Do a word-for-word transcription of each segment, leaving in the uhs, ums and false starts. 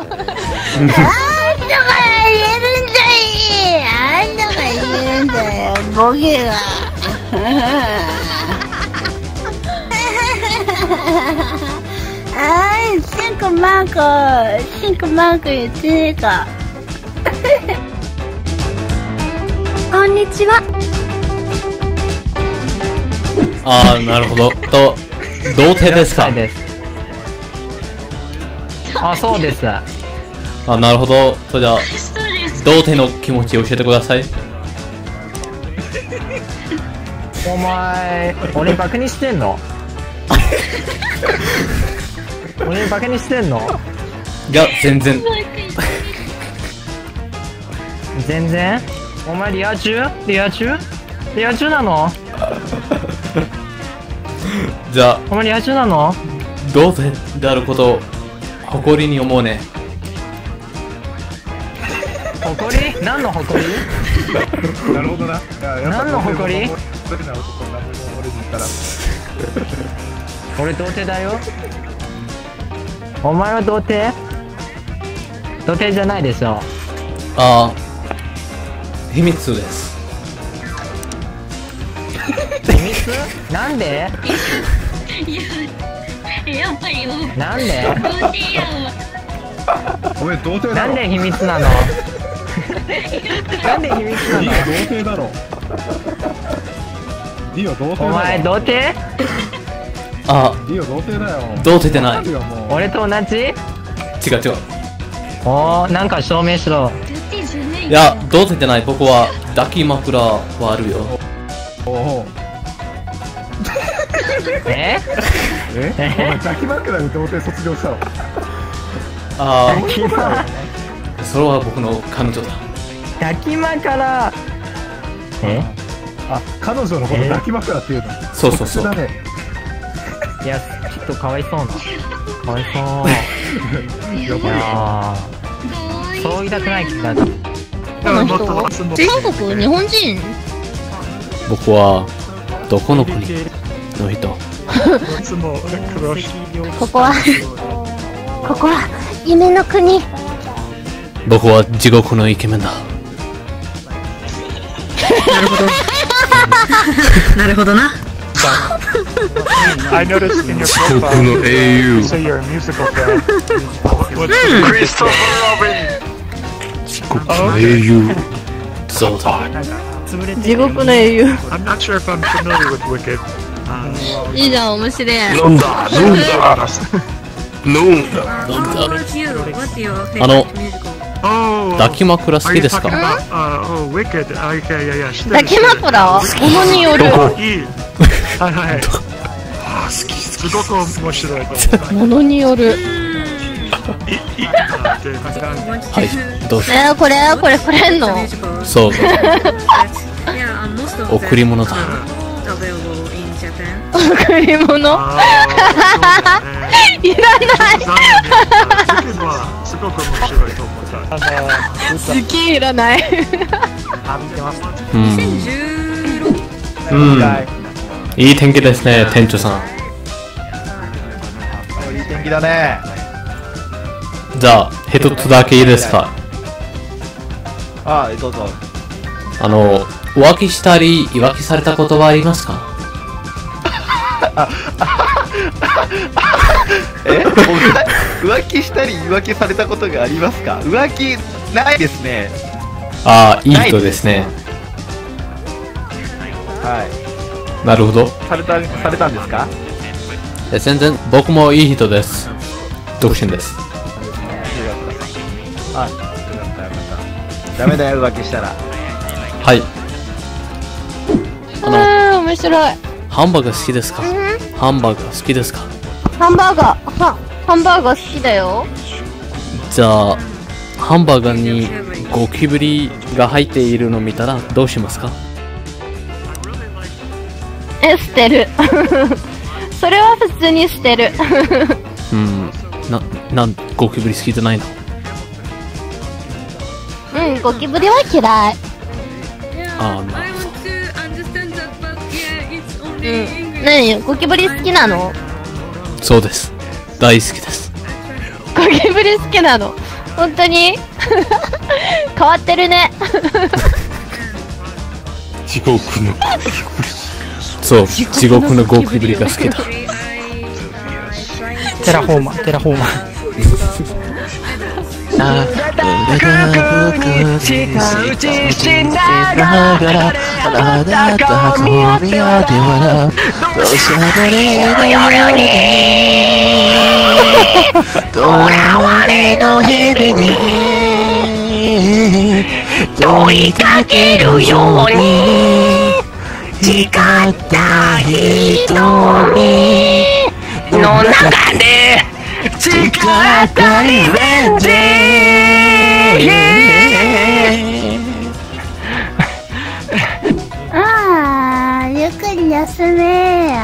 あんたが言えるんだい、あんたが言えるんだよ、ボケがあー、シンクマーク、シンクマーク言ってねえかこんにちは。あー、なるほどと、童貞ですか。あ、そうです。あ、なるほど。それでは童貞の気持ちを教えてください。お前、俺バカにしてんの？俺バカにしてんの？いや、全然。全然？お前リア充？リア充？リア充なの？じゃあ、お前リア充なの？童貞であることを誇りに思うね。誇り？何の誇り？なるほどな。何の誇り？俺童貞だよ。お前は童貞？童貞じゃないでしょ。ああ、秘密です。秘密？なんで？やばいよ。なんで？お前童貞だろ。なんで秘密なの？なんで秘密なの？童貞だろ。リオ童貞だろ。お前童貞？あ、リオ童貞だよ。童貞ってない。俺と同じ？違う違う。おー、なんか証明しろ。いや、童貞ってない。僕は抱き枕はあるよ。おお。ええ、お前抱き枕で童貞卒業したの？ああ、それは僕の彼女だ。抱き枕。え、あ、彼女のこと抱き枕っていうの？そうそうそう。いや、ちょっとかわいそうな、かわいそう。いや、そう言いたくないけど。この人は韓国、日本人？僕はどこの国の人？ここはここは夢の国。僕は地獄のイケメンだ。なるほどな。地獄の英雄。地獄の英雄。そうだ。地獄の英雄。いいじゃん、面白い。飲んだ、飲んだ、飲んだ、飲んだ。あの、抱き枕好きですか？抱き枕？物による。はいはい。好き、すごく面白い。物による。はい、どうぞ。え、これ、これ、これんの？そうそう。贈り物だ。贈り物？いらない。好きいらない。うん。いい天気ですね、店長さん。いい天気だね。じゃあ一つだけいいですか？あ、どうぞ。あの、浮気したり浮気されたことはありますか？え、浮気したり浮気されたことがありますか？浮気ないですね。ああ、いい人ですね。はい。なるほど。された、されたんですか？え、全然僕もいい人です。独身です。あ、よかったよかった。ダメだよ浮気したら。はい。あの、面白い。ハンバーガー好きですか？ハンバーガー好きですか？ハンバーガー、は、ハンバーガー好きだよ。じゃあ、ハンバーガーにゴキブリが入っているのを見たらどうしますか？え、捨てる。それは普通に捨てる。うん、な、なん、ゴキブリ好きじゃないの？うん、ゴキブリは嫌い。ああ、なるほど。うん、何、ゴキブリ好きなの？そうです。大好きです。ゴキブリ好きなの？本当に変わってるね。地獄のゴキブリ。そう、地獄のゴキブリが好きだ。テラフォーマー、テラフォーマー。ああ、追いかけるように誓った瞳の中で誓ったリベンジ。ああ、ゆっくり休めや。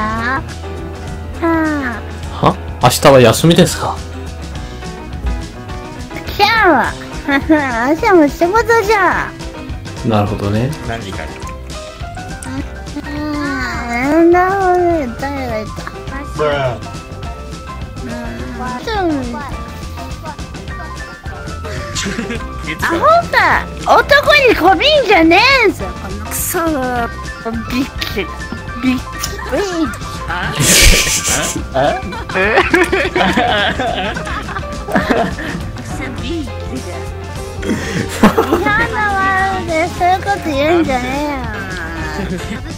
はあ、明日は休みですか？じゃあ明日も仕事じゃ。なるほどね。何時から？ああ、なるほど。誰がいた？アホか、男にこびんじゃねえぞ。クソビッチビッチ。あ？え？嫌なワールドでそういうこと言うんじゃねえよ。私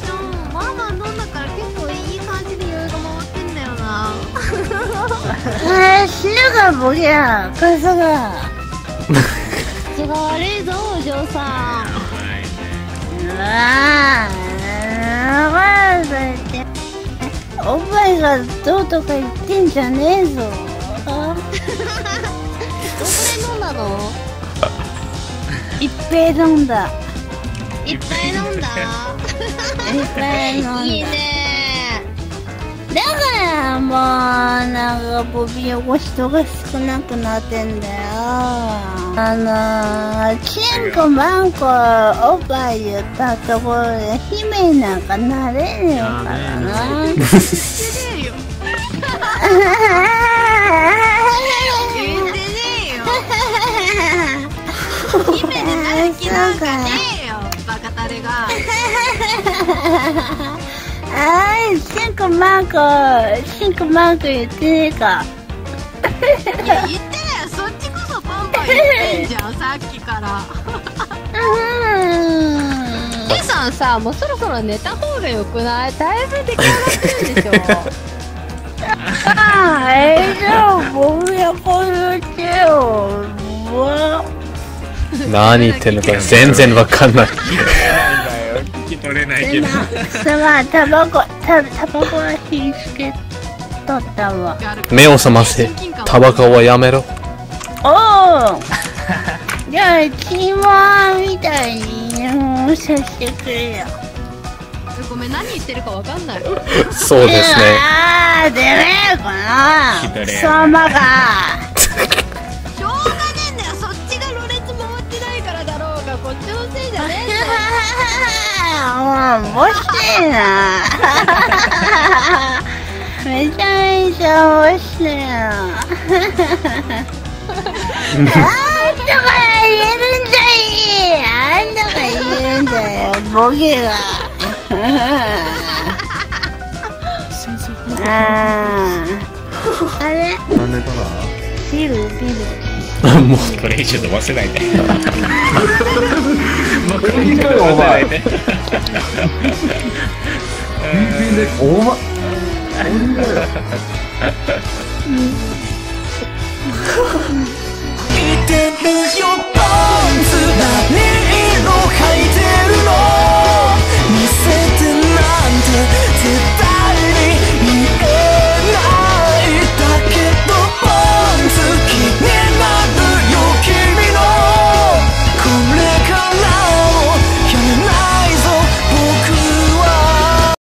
もまあまあ飲んだから結構いい感じで余裕が回ってんだよな。えー、死ぬかボケやこいつが。口が悪いぞお嬢さん。うわぁワールド言っておっぱいがどうとか言ってんじゃねえぞ。どこで飲んだの？いっぱい飲んだ。いっぱい飲んだ。いっぱい飲んだ。いいね。だからもうなんかボビー汚し人が少なくなってんだよ。あのチンコマンコおっぱい言ったところで姫なんかなれねえからな。姫でなる気なんかねえよ、バカタレが。あー、シンコマンコ、シンコマンコ言ってねえか。いや、言ってねえよ、そっちこそバンバン言ってんじゃん、さっきから。うん。Tさんさ、もうそろそろ寝た方がよくない？だいぶ出来上がってるでしょ。あー、えー、じゃあ、僕やこ言ってよ。うわ何言ってんのか全然わかんない。聞き取れないけど。すまん、タバコ、タバコは火つけとったわ。目を覚ませ、タバコはやめろ。おお。じゃあチーマーみたいにさせてくれよ。ごめん、何言ってるかわかんない。そうですね。ああ、出れえかな。貴様が。こっちのせいじゃねえぞ。もう面白いな。めちゃめちゃ面白いな。あんたが言えるんだい。あんたが言えるんだよボケが。ああ、あれなんでかな。ビルビルもうこれ以上伸ばせないね。もうこれ以上伸ばせないね。